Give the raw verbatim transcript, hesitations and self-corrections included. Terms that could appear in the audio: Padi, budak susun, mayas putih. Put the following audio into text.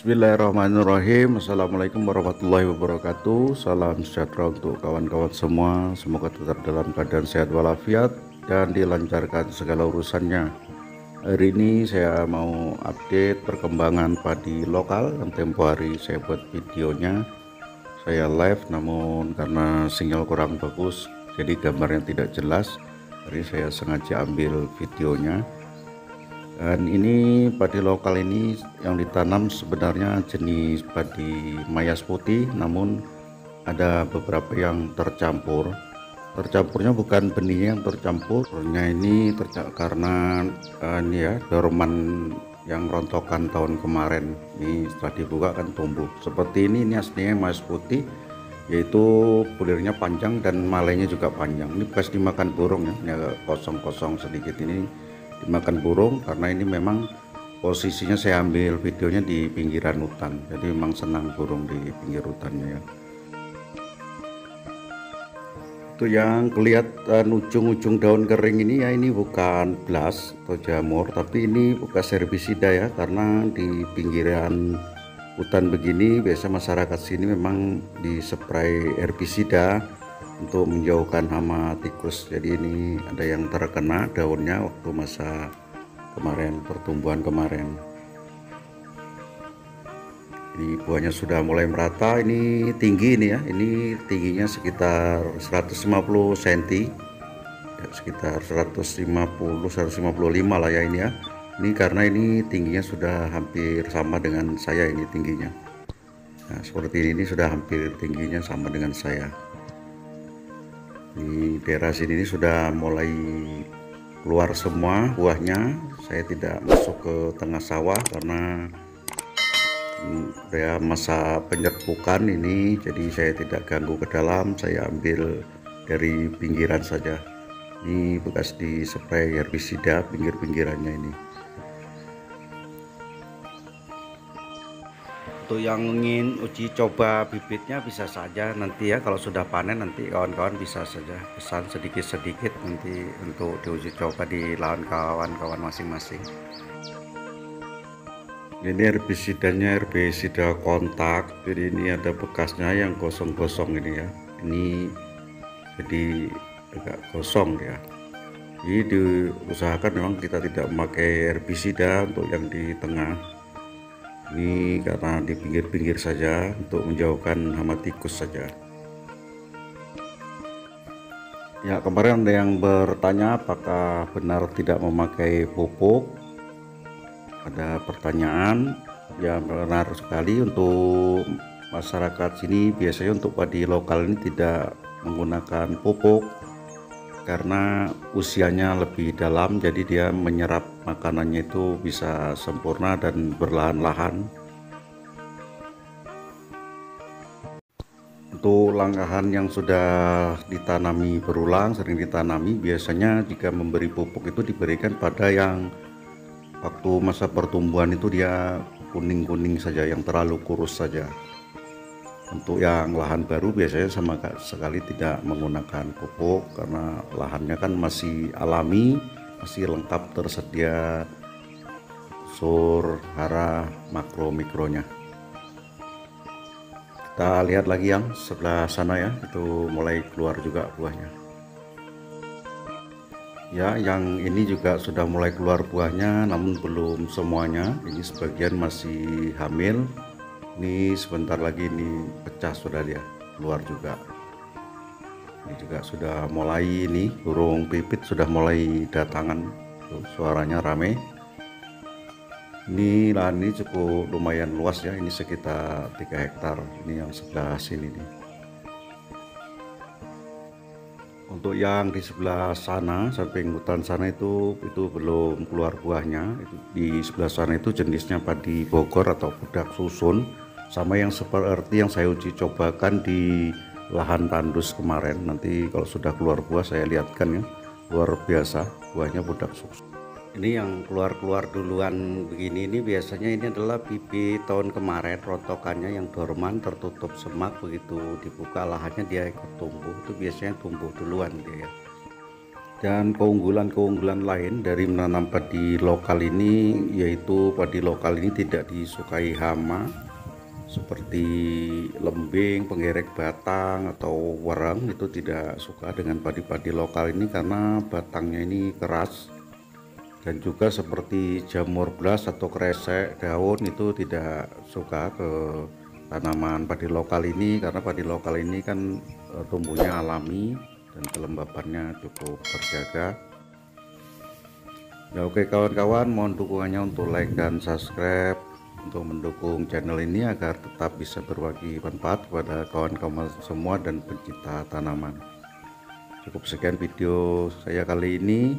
Bismillahirrahmanirrahim. Assalamualaikum warahmatullahi wabarakatuh. Salam sejahtera untuk kawan-kawan semua. Semoga tetap dalam keadaan sehat walafiat dan dilancarkan segala urusannya. Hari ini saya mau update perkembangan padi lokal yang tempo hari saya buat videonya. Saya live namun karena sinyal kurang bagus jadi gambarnya tidak jelas. Hari saya sengaja ambil videonya. Dan ini padi lokal ini yang ditanam sebenarnya jenis padi mayas putih, namun ada beberapa yang tercampur. Tercampurnya bukan benihnya yang tercampur, benihnya ini tercampur karena uh, ini ya dorman yang rontokan tahun kemarin. Ini setelah dibuka kan tumbuh seperti ini. Ini aslinya mayas putih, yaitu bulirnya panjang dan malainya juga panjang. Ini pas dimakan burung ya, ini agak kosong-kosong sedikit ini. Dimakan burung karena ini memang posisinya saya ambil videonya di pinggiran hutan, jadi memang senang burung di pinggir hutannya ya. Itu yang kelihatan ujung-ujung daun kering ini ya, ini bukan blas atau jamur, tapi ini bekas herbisida ya, karena di pinggiran hutan begini biasa masyarakat sini memang dispray herbisida untuk menjauhkan hama tikus. Jadi ini ada yang terkena daunnya waktu masa kemarin, pertumbuhan kemarin. Ini buahnya sudah mulai merata, ini tinggi ini ya, ini tingginya sekitar seratus lima puluh sentimeter, sekitar seratus lima puluh sampai seratus lima puluh lima lah ya ini ya. Ini karena ini tingginya sudah hampir sama dengan saya ini tingginya. Nah seperti ini, ini sudah hampir tingginya sama dengan saya. Di daerah sini ini sudah mulai keluar semua buahnya. Saya tidak masuk ke tengah sawah karena ya masa penyerbukan ini, jadi saya tidak ganggu ke dalam, saya ambil dari pinggiran saja. Ini bekas di spray herbisida pinggir-pinggirannya ini. Untuk yang ingin uji coba bibitnya bisa saja nanti ya, kalau sudah panen nanti kawan-kawan bisa saja pesan sedikit-sedikit nanti untuk diuji coba di lahan kawan-kawan masing-masing. Ini herbisidanya herbisida kontak, jadi ini ada bekasnya yang gosong-gosong ini ya, ini jadi agak gosong ya. Jadi diusahakan memang kita tidak memakai herbisida untuk yang di tengah ini karena di pinggir-pinggir saja untuk menjauhkan hama tikus saja ya. Kemarin ada yang bertanya apakah benar tidak memakai pupuk, ada pertanyaan yang benar sekali. Untuk masyarakat sini biasanya untuk padi lokal ini tidak menggunakan pupuk karena usianya lebih dalam, jadi dia menyerap makanannya itu bisa sempurna dan berlahan-lahan. Untuk langkahan yang sudah ditanami berulang, sering ditanami, biasanya jika memberi pupuk itu diberikan pada yang waktu masa pertumbuhan itu dia kuning-kuning saja, yang terlalu kurus saja. Untuk yang lahan baru biasanya sama sekali tidak menggunakan pupuk karena lahannya kan masih alami, masih lengkap tersedia unsur hara makro mikronya. Kita lihat lagi yang sebelah sana ya, itu mulai keluar juga buahnya. Ya, yang ini juga sudah mulai keluar buahnya, namun belum semuanya. Ini sebagian masih hamil. Ini sebentar lagi ini pecah sudah, dia keluar juga. Ini juga sudah mulai, ini burung pipit sudah mulai datangan. Tuh, suaranya rame. Ini lahan ini cukup lumayan luas ya, ini sekitar tiga hektar. Ini yang sebelah sini nih. Untuk yang di sebelah sana samping hutan sana itu itu belum keluar buahnya. Di sebelah sana itu jenisnya padi Bogor atau budak susun, sama yang seperti yang saya uji cobakan di lahan tandus kemarin. Nanti kalau sudah keluar buah saya lihatkan ya, luar biasa buahnya budak susun. Ini yang keluar-keluar duluan begini, ini biasanya ini adalah bibit tahun kemarin, rotokannya yang dorman tertutup semak, begitu dibuka lahannya dia ikut tumbuh, itu biasanya tumbuh duluan dia ya. Dan keunggulan-keunggulan lain dari menanam padi lokal ini, yaitu padi lokal ini tidak disukai hama seperti lembing, penggerek batang atau wereng. Itu tidak suka dengan padi-padi lokal ini karena batangnya ini keras, dan juga seperti jamur blas atau kresek daun itu tidak suka ke tanaman padi lokal ini, karena padi lokal ini kan tumbuhnya alami dan kelembabannya cukup terjaga. Ya oke kawan-kawan, mohon dukungannya untuk like dan subscribe untuk mendukung channel ini agar tetap bisa berbagi manfaat kepada kawan-kawan semua dan pencinta tanaman. Cukup sekian video saya kali ini.